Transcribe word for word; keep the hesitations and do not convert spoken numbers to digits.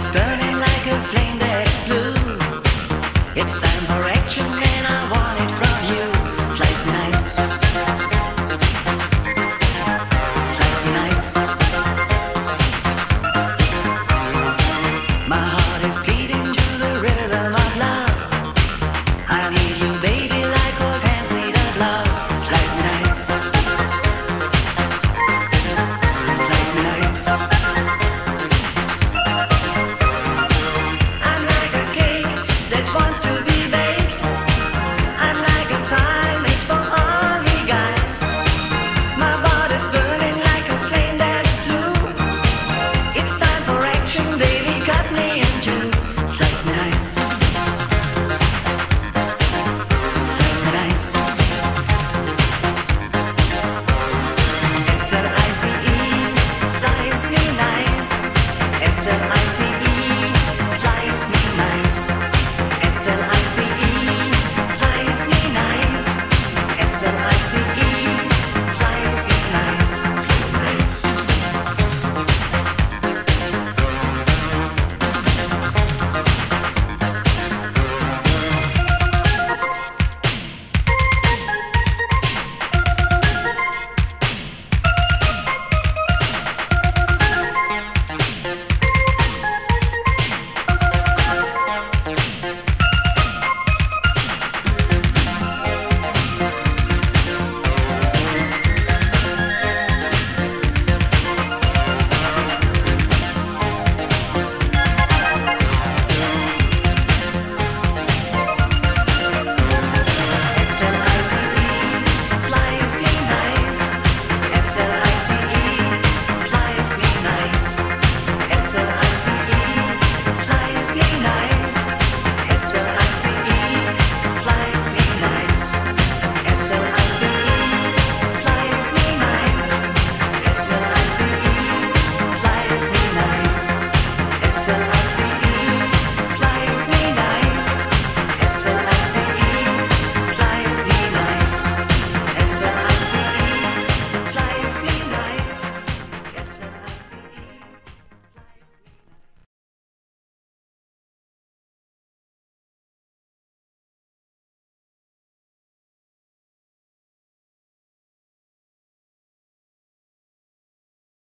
It's burning.